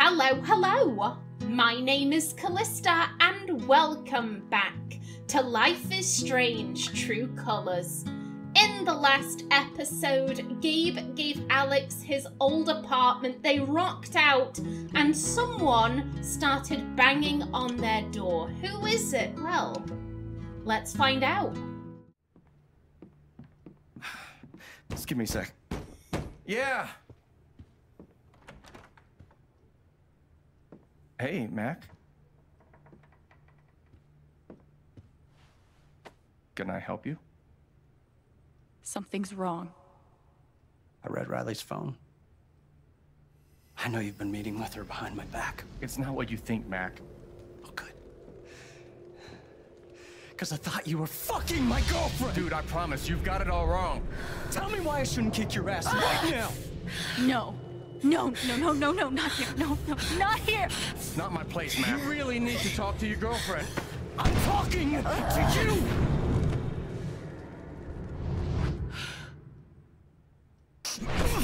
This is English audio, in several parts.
Hello, hello! My name is Kallista and welcome back to Life is Strange: True Colors. In the last episode, Gabe gave Alex his old apartment, they rocked out, and someone started banging on their door. Who is it? Well, let's find out. Just give me a sec. Yeah! Hey, Mac. Can I help you? Something's wrong. I read Riley's phone. I know you've been meeting with her behind my back. It's not what you think, Mac. Oh, good. Because I thought you were fucking my girlfriend! Dude, I promise, you've got it all wrong. Tell me why I shouldn't kick your ass right now! No. No, no, no, no, no, not here. No, no, not here. It's not my place, man. You really need to talk to your girlfriend. I'm talking to you! No!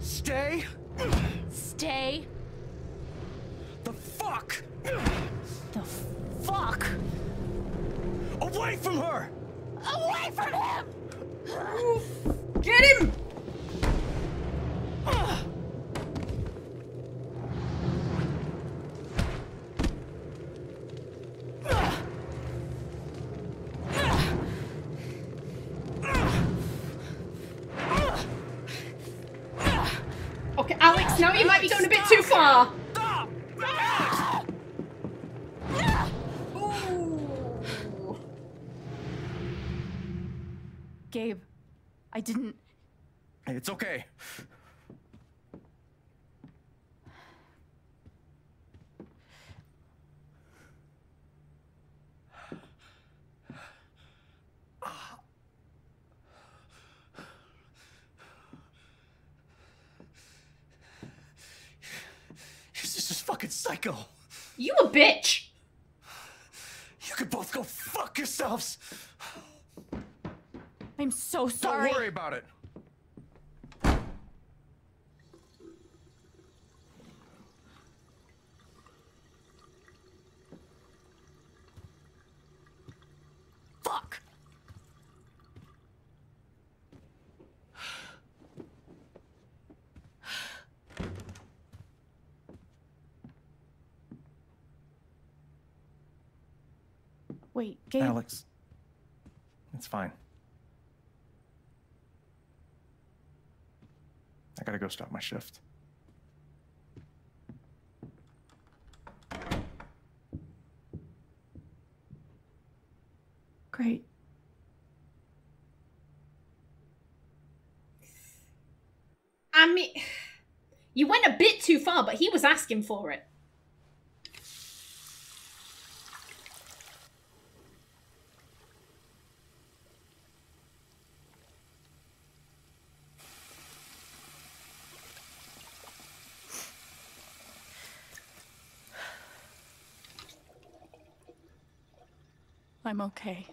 Stay? Stay. The fuck? Fuck! Away from her! Away from him! Oof. Get him! Okay, Alex, now you might be going a bit too far. Gabe, I didn't... It's okay. This is fucking psycho. You a bitch. You could both go fuck yourselves. I'm so sorry. Don't worry about it. Fuck. Wait, Gabe. Alex, it's fine. I gotta go stop my shift. Great. I mean, you went a bit too far, but he was asking for it. I'm okay.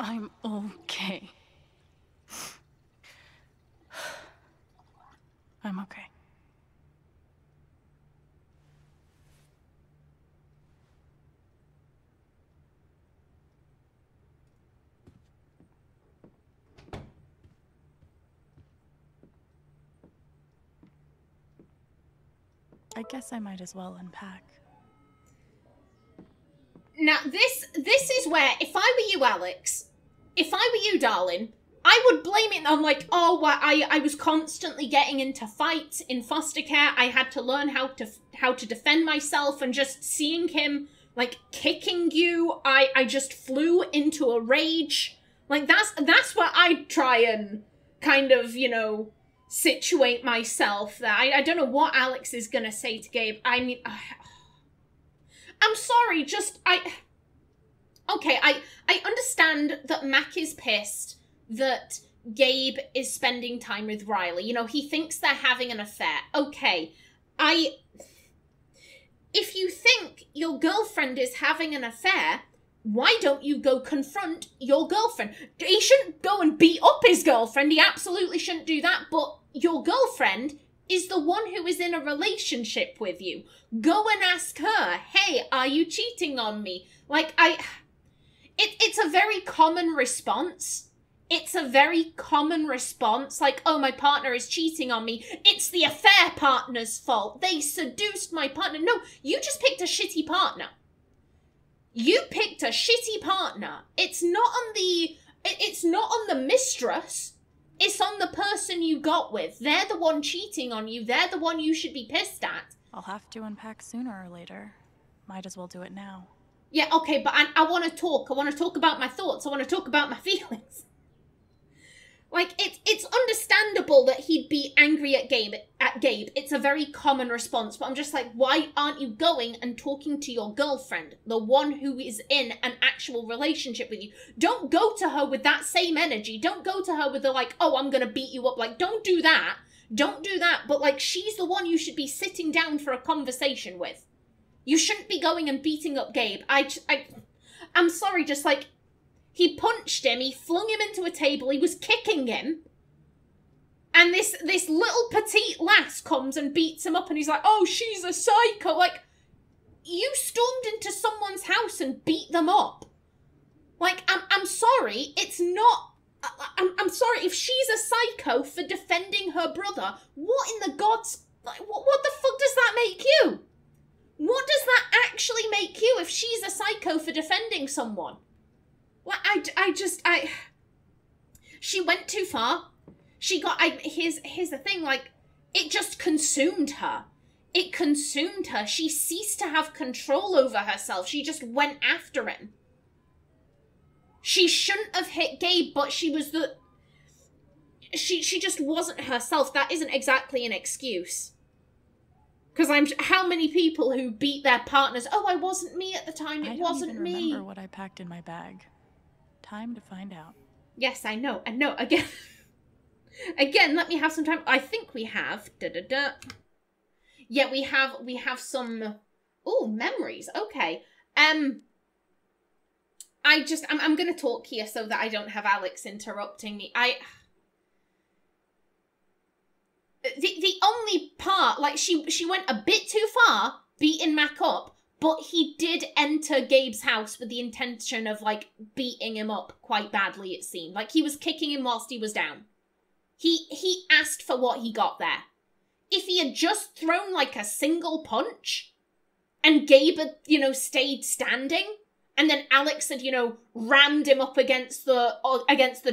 I'm okay. I'm okay. I guess I might as well unpack. Now, this is where, if I were you, Alex, if I were you, darling, I would blame it on, like, oh, well, I was constantly getting into fights in foster care. I had to learn how to defend myself, and just seeing him, like, kicking you, I just flew into a rage. Like, that's where I'd try and kind of, you know... situate myself there. I don't know what Alex is gonna say to Gabe. I mean, I'm sorry, just, I okay, I understand that Mac is pissed that Gabe is spending time with Riley. You know, he thinks they're having an affair. Okay, if you think your girlfriend is having an affair, why don't you go confront your girlfriend? He shouldn't go and beat up his girlfriend. He absolutely shouldn't do that. But your girlfriend is the one who is in a relationship with you. Go and ask her, hey, are you cheating on me? Like, it's a very common response. It's a very common response, like, oh, my partner is cheating on me. It's the affair partner's fault. They seduced my partner. No, you just picked a shitty partner. You picked a shitty partner. It's not on the mistress. It's on the person you got with. They're the one cheating on you. They're the one you should be pissed at. I'll have to unpack sooner or later. Might as well do it now. Yeah, okay, but I want to talk. I want to talk about my thoughts. I want to talk about my feelings. Like, it's understandable that he'd be angry at Gabe. It's a very common response, but I'm just like, why aren't you going and talking to your girlfriend, the one who is in an actual relationship with you? Don't go to her with that same energy. Don't go to her with the, like, oh, I'm going to beat you up. Like, don't do that. Don't do that. But, like, she's the one you should be sitting down for a conversation with. You shouldn't be going and beating up Gabe. I'm sorry, just, like... He punched him, he flung him into a table, he was kicking him. And this little petite lass comes and beats him up and he's like, oh, she's a psycho. Like, you stormed into someone's house and beat them up. Like, I'm sorry, it's not... I'm sorry, if she's a psycho for defending her brother, what in the gods... Like, what the fuck does that make you? What does that actually make you if she's a psycho for defending someone? Well, she went too far. She got, here's the thing, like, it just consumed her. It consumed her. She ceased to have control over herself. She just went after him. She shouldn't have hit Gabe, but she was she just wasn't herself. That isn't exactly an excuse. Because how many people who beat their partners, oh, I wasn't me at the time, it wasn't me. I don't even remember what I packed in my bag. Time to find out. Yes, I know. Again, let me have some time. I think we have. Yeah, we have some memories. Okay. I'm gonna talk here so that I don't have Alex interrupting me. The only part, like, she went a bit too far beating Mac up. But he did enter Gabe's house with the intention of, like, beating him up quite badly, it seemed. Like, he was kicking him whilst he was down. He asked for what he got there. If he had just thrown, like, a single punch and Gabe had, you know, stayed standing and then Alex had, you know, rammed him up against the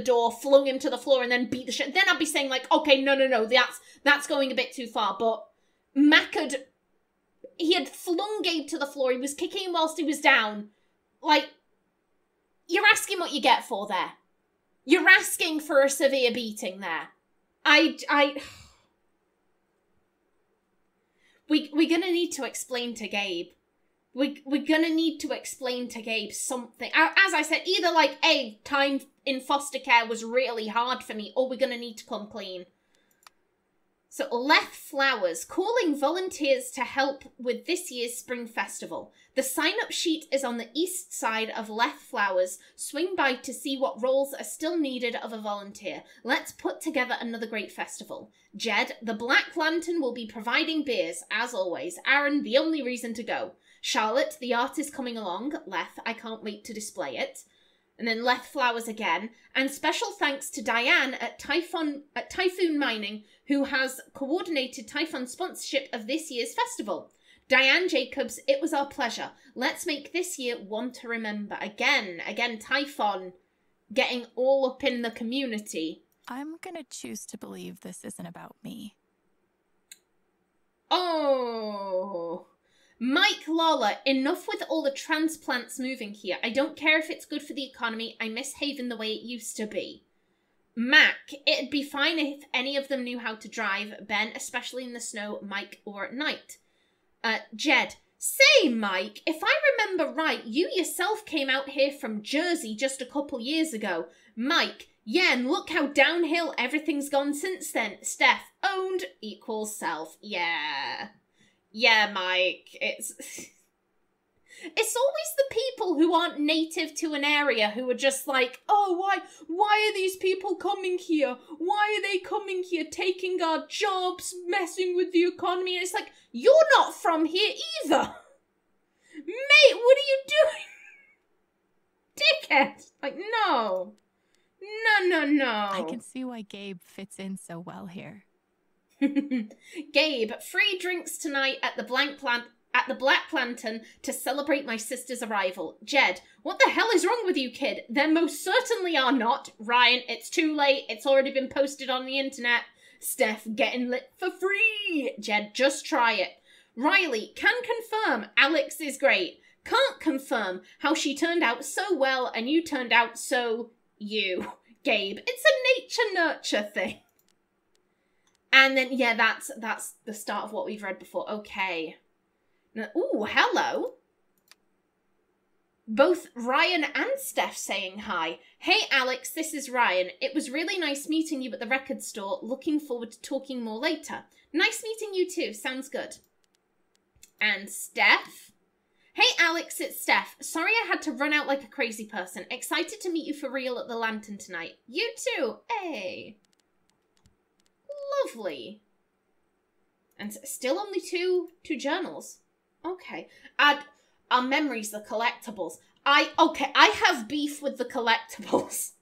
door, flung him to the floor and then beat the shit, then I'd be saying, like, okay, no, that's going a bit too far. But Mac had... He had flung Gabe to the floor. He was kicking him whilst he was down. Like, you're asking what you get for there. You're asking for a severe beating there. We're going to need to explain to Gabe. We're going to need to explain to Gabe something. As I said, either, like, A, time in foster care was really hard for me, or we're going to need to come clean. So, Leth Flowers, calling volunteers to help with this year's Spring Festival. The sign-up sheet is on the east side of Leth Flowers. Swing by to see what roles are still needed of a volunteer. Let's put together another great festival. Jed, the Black Lantern, will be providing beers, as always. Aaron, the only reason to go. Charlotte, the art is coming along. Leth, I can't wait to display it. And then Leth Flowers again. And special thanks to Diane at Typhoon Mining, who has coordinated Typhoon sponsorship of this year's festival. Diane Jacobs, it was our pleasure. Let's make this year one to remember. Again, Typhoon getting all up in the community. I'm going to choose to believe this isn't about me. Oh... Mike Lawler, enough with all the transplants moving here. I don't care if it's good for the economy. I miss Haven the way it used to be. Mac, it'd be fine if any of them knew how to drive. Ben, especially in the snow, Mike, or at night. Jed, Say, Mike, if I remember right, you yourself came out here from Jersey just a couple years ago. Mike, yeah, and look how downhill everything's gone since then. Steph, owned equals self. Yeah. Yeah, Mike, it's... It's always the people who aren't native to an area who are just like, oh, why are these people coming here? Why are they coming here, taking our jobs, messing with the economy? And it's like, you're not from here either. Mate, what are you doing? Dickhead. Like, no. No, no, no. I can see why Gabe fits in so well here. Gabe, free drinks tonight at the Black Lantern to celebrate my sister's arrival. Jed, what the hell is wrong with you, kid? There most certainly are not. Ryan, it's too late. It's already been posted on the internet. Steph, getting lit for free. Jed, just try it. Riley, can confirm Alex is great. Can't confirm how she turned out so well and you turned out so you. Gabe, it's a nature-nurture thing. And then, yeah, that's the start of what we've read before. Okay. Ooh, hello. Both Ryan and Steph saying hi. Hey, Alex, this is Ryan. It was really nice meeting you at the record store. Looking forward to talking more later. Nice meeting you too. Sounds good. And Steph? Hey, Alex, it's Steph. Sorry I had to run out like a crazy person. Excited to meet you for real at the Lantern tonight. You too. Hey. Lovely. And still only two journals. Okay. Add our memories, the collectibles. I have beef with the collectibles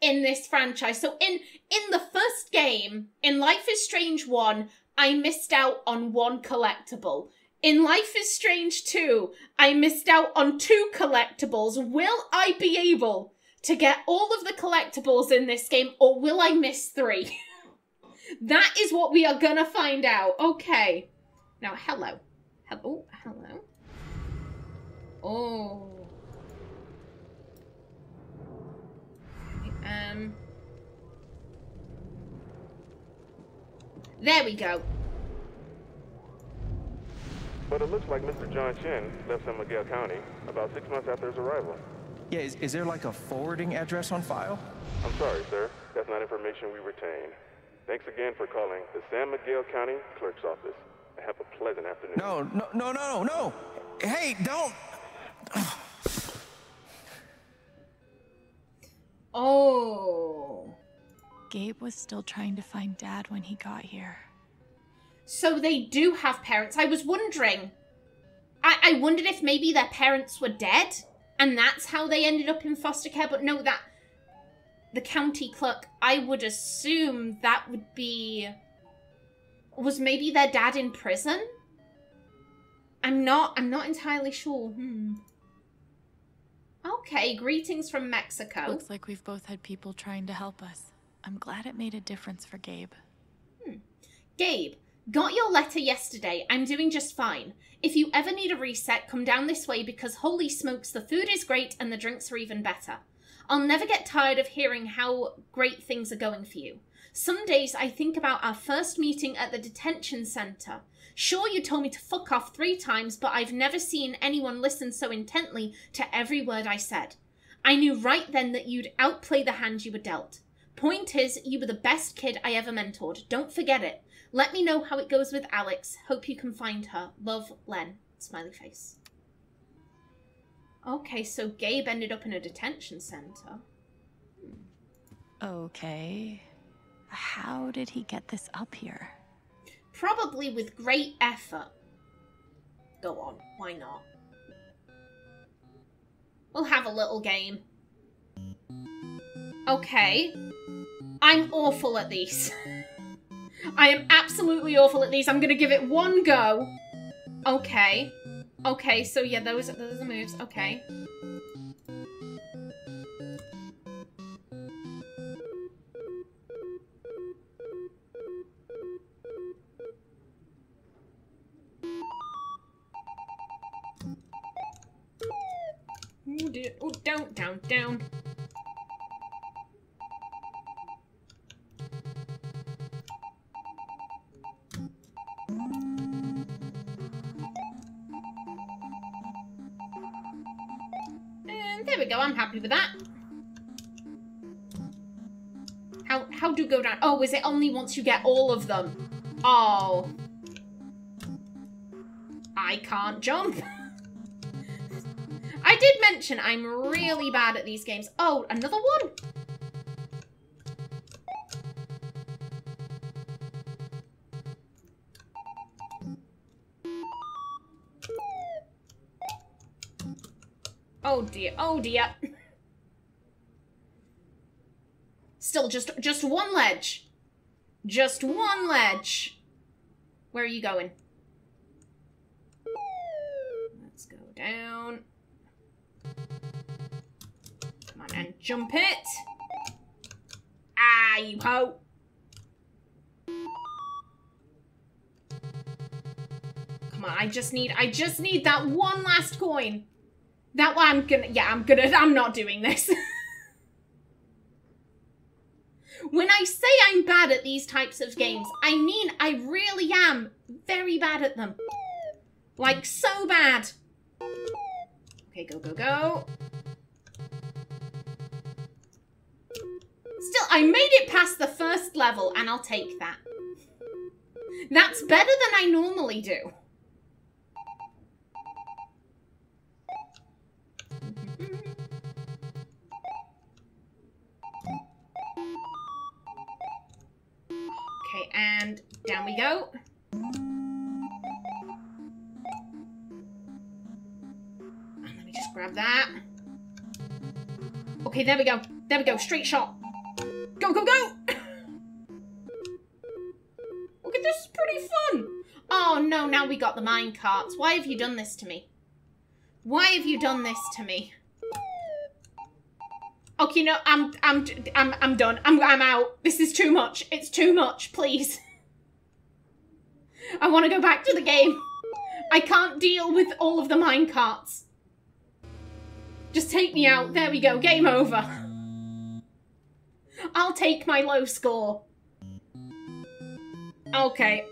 in this franchise. So in the first game, in Life is Strange 1, I missed out on one collectible. In Life is Strange 2, I missed out on two collectibles. Will I be able to get all of the collectibles in this game, or will I miss 3? That is what we are gonna find out. Okay. Now, hello. Hello. Hello. Oh. There we go. But it looks like Mr. John Chin left San Miguel County about 6 months after his arrival. Yeah, is there like a forwarding address on file? I'm sorry, sir. That's not information we retain. Thanks again for calling the San Miguel County Clerk's Office. Have a pleasant afternoon. No. Hey, don't. Oh. Gabe was still trying to find Dad when he got here. So they do have parents. I was wondering. I wondered if maybe their parents were dead and that's how they ended up in foster care. But no, that... The county clerk, I would assume that would be... Was maybe their dad in prison? I'm not entirely sure. Okay, greetings from Mexico. Looks like we've both had people trying to help us. I'm glad it made a difference for Gabe. Gabe, got your letter yesterday. I'm doing just fine. If you ever need a reset, come down this way because holy smokes, the food is great and the drinks are even better. I'll never get tired of hearing how great things are going for you. Some days I think about our first meeting at the detention center. Sure, you told me to fuck off 3 times, but I've never seen anyone listen so intently to every word I said. I knew right then that you'd outplay the hand you were dealt. Point is, you were the best kid I ever mentored. Don't forget it. Let me know how it goes with Alex. Hope you can find her. Love, Len. Smiley face. Okay, so Gabe ended up in a detention center. Okay. How did he get this up here? Probably with great effort. Go on, why not? We'll have a little game. Okay. I'm awful at these. I am absolutely awful at these. I'm gonna give it one go. Okay. Okay, so yeah, those are the moves. Okay. Ooh, dear. Ooh, down, down, down. There we go, I'm happy with that. How do you go down? Oh, is it only once you get all of them? Oh. I can't jump. I did mention I'm really bad at these games. Oh, another one? Oh dear, oh dear. Still just one ledge. Just one ledge. Where are you going? Let's go down. Come on and jump it. Ah, you ho. Come on, I just need that one last coin. That one I'm not doing this. When I say I'm bad at these types of games, I mean I really am very bad at them. Like, so bad. Okay, go, go, go. Still, I made it past the first level, and I'll take that. That's better than I normally do. Okay, and down we go. And let me just grab that. Okay, there we go. There we go. Straight shot. Go, go, go! Look at this. Is pretty fun. Oh, no. Now we got the mine carts. Why have you done this to me? Why have you done this to me? Okay, no, I'm done. I'm out. This is too much. It's too much, please. I want to go back to the game. I can't deal with all of the minecarts. Just take me out. There we go. Game over. I'll take my low score. Okay.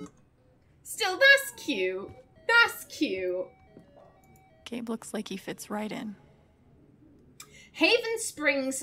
Still, that's cute. That's cute. Gabe looks like he fits right in. Haven Springs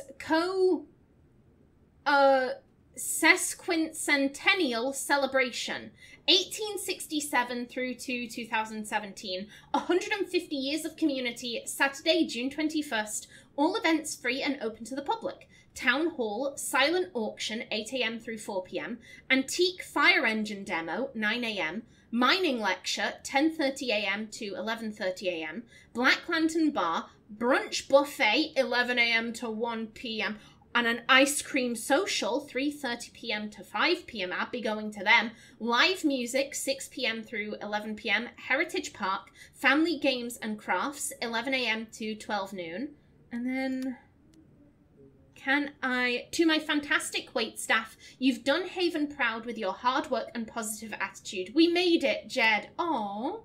sesquicentennial celebration, 1867 through to 2017, 150 years of community, Saturday, June 21st, all events free and open to the public, town hall, silent auction, 8 AM through 4 PM, antique fire engine demo, 9 AM, mining lecture, 10:30 AM to 11:30 AM, Black Lantern bar, brunch buffet, 11 AM to 1 PM, and an ice cream social, 3:30 PM to 5 PM. I'll be going to them. Live music, 6 PM through 11 PM. Heritage Park, family games and crafts, 11 AM to 12 noon. And then to my fantastic wait staff, you've done Haven proud with your hard work and positive attitude. We made it, Jed. Aww,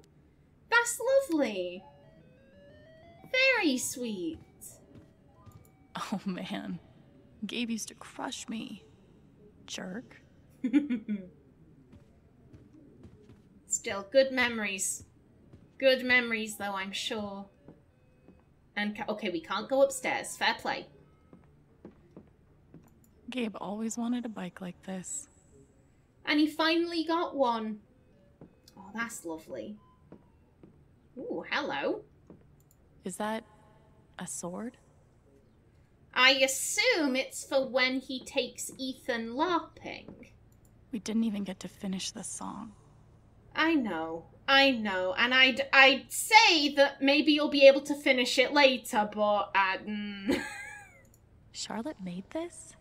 that's lovely. Very sweet. Oh, man. Gabe used to crush me. Jerk. Still, good memories. Good memories, though, I'm sure. And, okay, we can't go upstairs. Fair play. Gabe always wanted a bike like this. And he finally got one. Oh, that's lovely. Ooh, hello. Is that a sword? I assume it's for when he takes Ethan LARPing. We didn't even get to finish the song. I know, and I'd say that maybe you'll be able to finish it later, but Charlotte made this?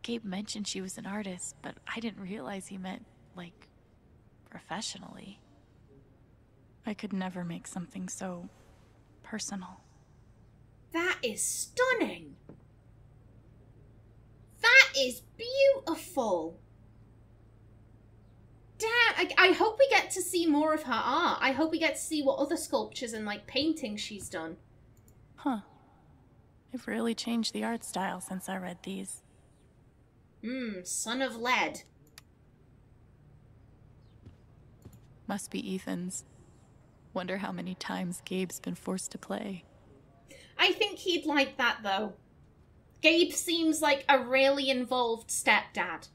Gabe mentioned she was an artist, but I didn't realize he meant, like, professionally. I could never make something so personal. That is stunning. That is beautiful. Damn, I hope we get to see more of her art. I hope we get to see what other sculptures and, like, paintings she's done. Huh. I've really changed the art style since I read these. Son of lead. Must be Ethan's. Wonder how many times Gabe's been forced to play. I think he'd like that, though. Gabe seems like a really involved stepdad.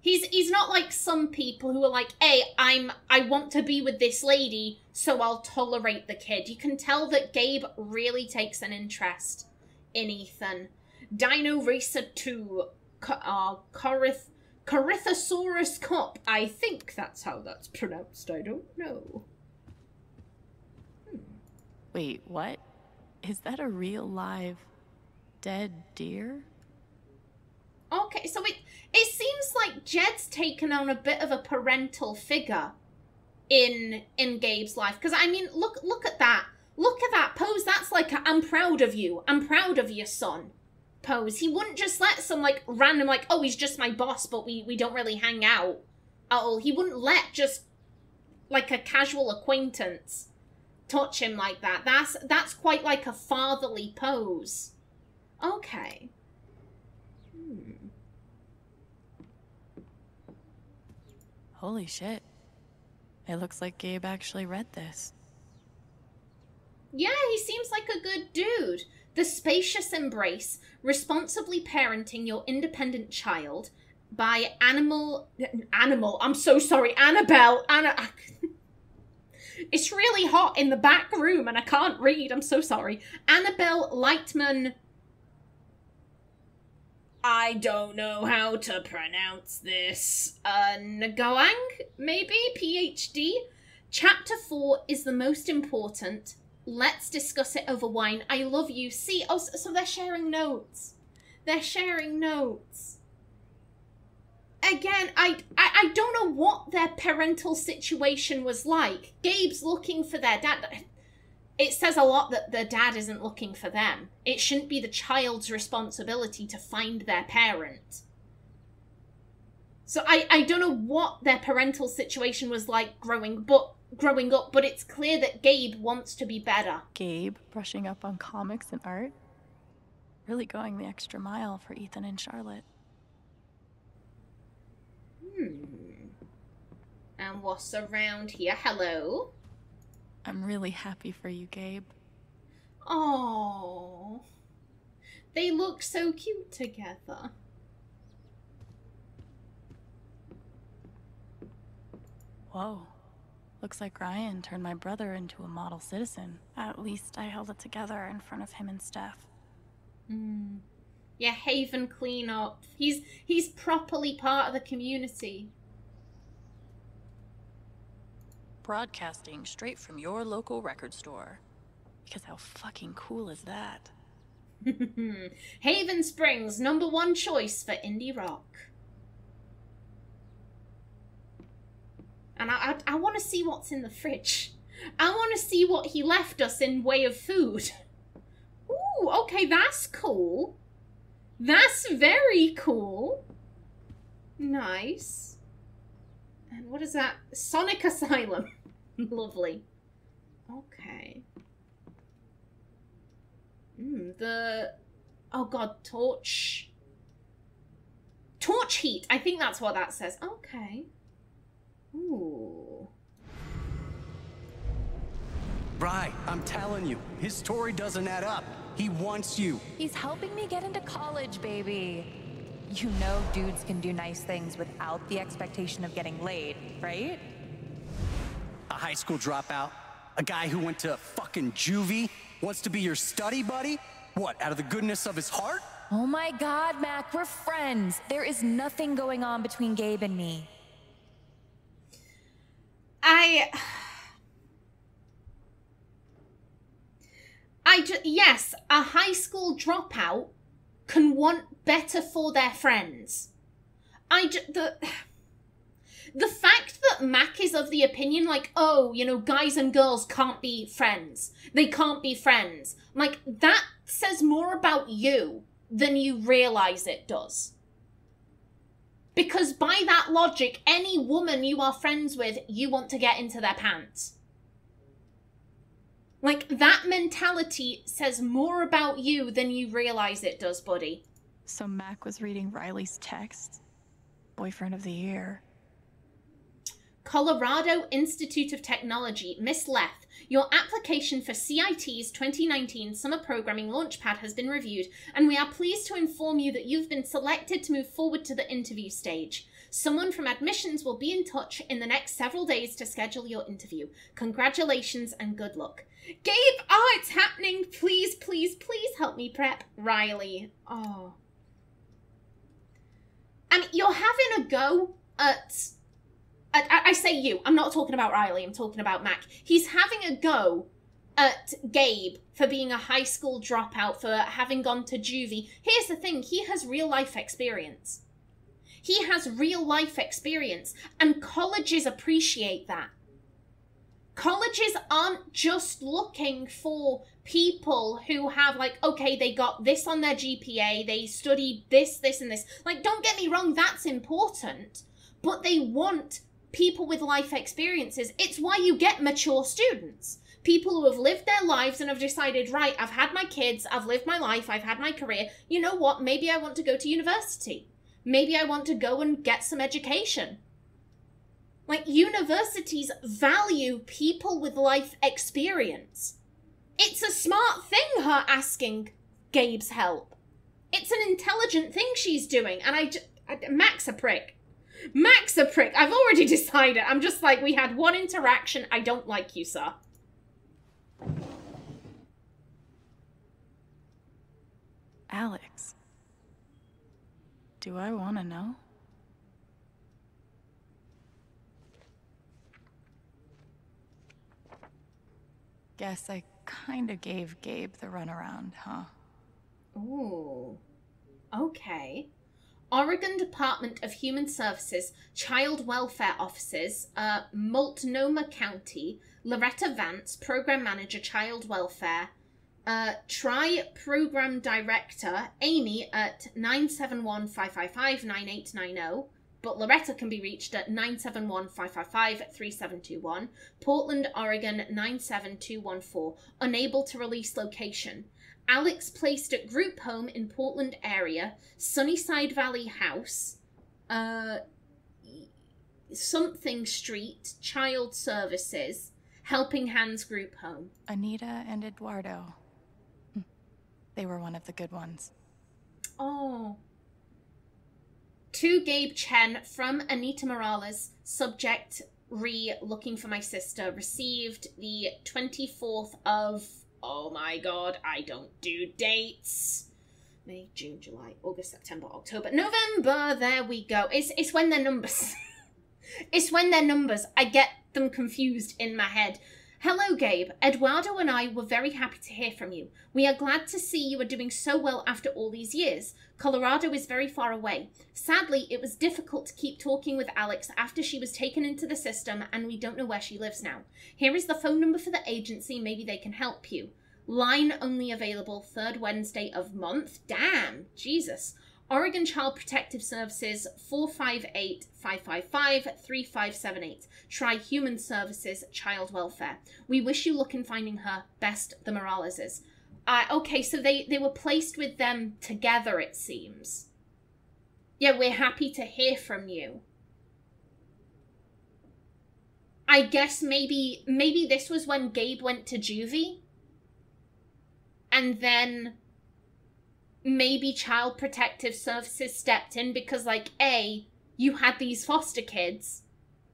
He's not like some people who are like, hey, I want to be with this lady, so I'll tolerate the kid. You can tell that Gabe really takes an interest in Ethan. Dino Racer 2, Corythosaurus Cop. I think that's how that's pronounced. I don't know. Wait, what? Is that a real live dead deer? Okay, so it seems like Jed's taken on a bit of a parental figure in Gabe's life. Because, I mean, look at that. Look at that pose. That's like a, I'm proud of you. I'm proud of your son pose. He wouldn't just let some, like, random, like, oh, he's just my boss, but we don't really hang out at all. He wouldn't let just, like, a casual acquaintance touch him like that. That's quite like a fatherly pose. Okay. Holy shit. It looks like Gabe actually read this. Yeah, he seems like a good dude. The Spacious Embrace, Responsibly Parenting Your Independent Child by Animal, I'm so sorry, Annabelle, it's really hot in the back room and I can't read, I'm so sorry. Annabelle Lightman. I don't know how to pronounce this. Ngoang, maybe? PhD? Chapter 4 is the most important. Let's discuss it over wine. I love you. See, oh, so they're sharing notes. They're sharing notes. Again, I don't know what their parental situation was like. Gabe's looking for their dad. It says a lot that the dad isn't looking for them. It shouldn't be the child's responsibility to find their parent. So I don't know what their parental situation was like growing up, but it's clear that Gabe wants to be better. Gabe brushing up on comics and art. Really going the extra mile for Ethan and Charlotte. And what's around here? Hello? I'm really happy for you, Gabe. Oh, they look so cute together. Whoa, looks like Ryan turned my brother into a model citizen. At least I held it together in front of him and Steph. Yeah, Haven clean up. He's properly part of the community. Broadcasting straight from your local record store. Because how fucking cool is that? Haven Springs, #1 choice for indie rock. And I want to see what's in the fridge. I want to see what he left us in way of food. Ooh, okay, that's cool. That's very cool. Nice. And what is that? Sonic Asylum. Lovely. Okay. Oh god, torch. Torch heat. I think that's what that says. Okay. Ooh. Bri, I'm telling you, his story doesn't add up. He wants you. He's helping me get into college, baby. You know dudes can do nice things without the expectation of getting laid, right? A high school dropout, a guy who went to fucking juvie, wants to be your study buddy? What, out of the goodness of his heart? Oh my god, Mac, we're friends. There is nothing going on between Gabe and me. Yes, a high school dropout can want better for their friends. The fact that Mac is of the opinion, like, oh, you know, guys and girls can't be friends. They can't be friends. Like, that says more about you than you realize it does. Because by that logic, any woman you are friends with, you want to get into their pants. Like, that mentality says more about you than you realize it does, buddy. So Mac was reading Riley's text. Boyfriend of the year. Colorado Institute of Technology, Miss Leth, your application for CIT's 2019 Summer Programming Launchpad has been reviewed, and we are pleased to inform you that you've been selected to move forward to the interview stage. Someone from admissions will be in touch in the next several days to schedule your interview. Congratulations and good luck. Gabe, oh, it's happening. Please, please, please help me prep. Riley. Oh. I mean, you're having a go at I say you. I'm not talking about Riley. I'm talking about Mac. He's having a go at Gabe for being a high school dropout, for having gone to juvie. Here's the thing. He has real life experience. He has real life experience, and colleges appreciate that. Colleges aren't just looking for people who have, like, okay, they got this on their GPA, they studied this, this, and this. Like, don't get me wrong, that's important, but they want people with life experiences. It's why you get mature students. People who have lived their lives and have decided, right, I've had my kids, I've lived my life, I've had my career. You know what? Maybe I want to go to university. Maybe I want to go and get some education. Like, universities value people with life experience. It's a smart thing, her asking Gabe's help. It's an intelligent thing she's doing, and Mac's a prick. Mac's a prick. I've already decided. I'm just like, we had one interaction. I don't like you, sir. Alex. Do I want to know? Guess I kind of gave Gabe the runaround, huh? Ooh. Okay. Oregon Department of Human Services, Child Welfare Offices, Multnomah County, Loretta Vance, Program Manager, Child Welfare. Try Program Director Amy at 971-555-9890, but Loretta can be reached at 971-555-3721, Portland, Oregon 97214, unable to release location. Alex placed at group home in Portland area, Sunnyside Valley House, something street, Child Services, Helping Hands Group Home. Anita and Eduardo. They were one of the good ones. Oh. To Gabe Chen from Anita Morales, subject looking for my sister, received the 24th of, oh my god, I don't do dates. May, June, July, August, September, October, November, there we go. It's when they're numbers. It's when they're numbers. I get them confused in my head. Hello, Gabe. Eduardo and I were very happy to hear from you. We are glad to see you are doing so well after all these years. Colorado is very far away. Sadly, it was difficult to keep talking with Alex after she was taken into the system, and we don't know where she lives now. Here is the phone number for the agency. Maybe they can help you. Line only available third Wednesday of month. Damn. Jesus. Oregon Child Protective Services, 458-555-3578. Try Human Services, Child Welfare. We wish you luck in finding her. Best, the Moraleses. Okay, so they were placed with them together, it seems. Yeah, we're happy to hear from you. I guess maybe this was when Gabe went to juvie. And then maybe Child Protective Services stepped in because, like, A, you had these foster kids.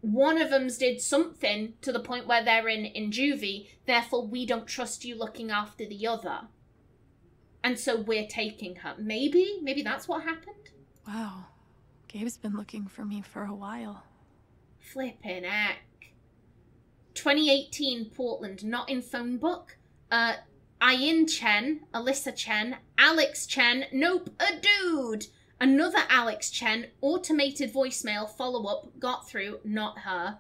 One of them's did something to the point where they're in juvie. Therefore, we don't trust you looking after the other. And so we're taking her. Maybe that's what happened. Wow. Gabe's been looking for me for a while. Flippin' heck. 2018 Portland, not in phone book. Ian Chen, Alyssa Chen, Alex Chen, nope, a dude. Another Alex Chen, automated voicemail follow-up, got through, not her.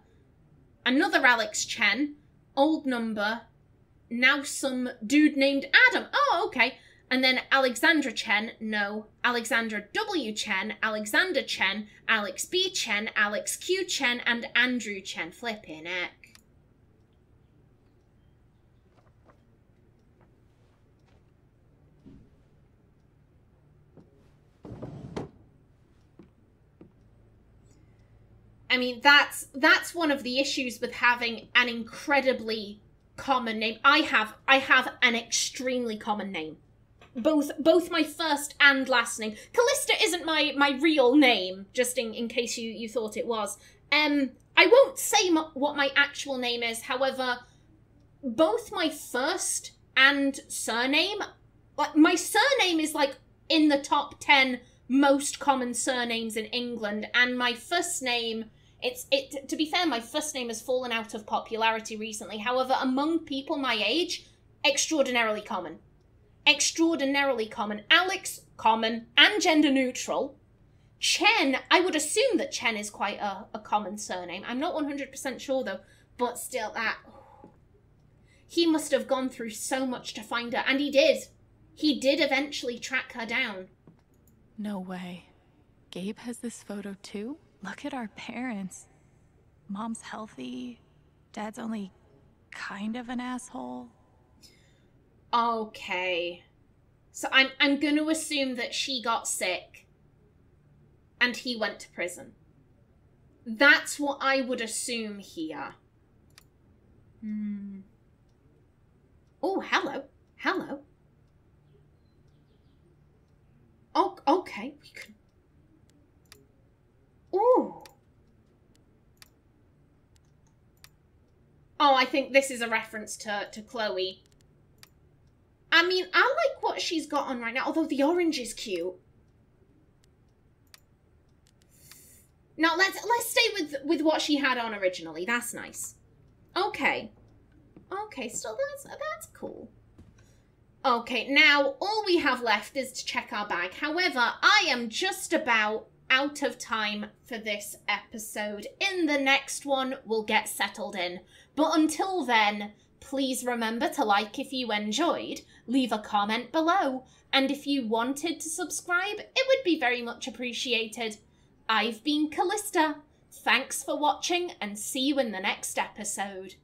Another Alex Chen, old number, now some dude named Adam. Oh, okay. And then Alexandra Chen, no. Alexandra W. Chen, Alexander Chen, Alex B. Chen, Alex Q. Chen, and Andrew Chen. Flippin' heck. I mean, that's one of the issues with having an incredibly common name. I have an extremely common name. Both my first and last name. Callista isn't my real name, just in case you thought it was. I won't say what my actual name is. However, both my first and surname, like my surname is like in the top 10 most common surnames in England, and my first name, to be fair, my first name has fallen out of popularity recently. However, among people my age, extraordinarily common. Extraordinarily common. Alex, common and gender neutral. Chen, I would assume that Chen is quite a common surname. I'm not 100% sure though, but still that. He must have gone through so much to find her, and he did. He did eventually track her down. No way. Gabe has this photo too? Look at our parents. Mom's healthy. Dad's only kind of an asshole. Okay. So I'm going to assume that she got sick and he went to prison. That's what I would assume here. Hmm. Oh, hello. Hello. Oh, okay. We can. Oh. Oh, I think this is a reference to Chloe. I mean, I like what she's got on right now, although the orange is cute. Now let's stay with what she had on originally. That's nice. Okay. Okay, so that's cool. Okay, now all we have left is to check our bag. However, I am just about out of time for this episode. In the next one, we'll get settled in. But until then, please remember to like if you enjoyed, leave a comment below, and if you wanted to subscribe, it would be very much appreciated. I've been Kallista. Thanks for watching, and see you in the next episode.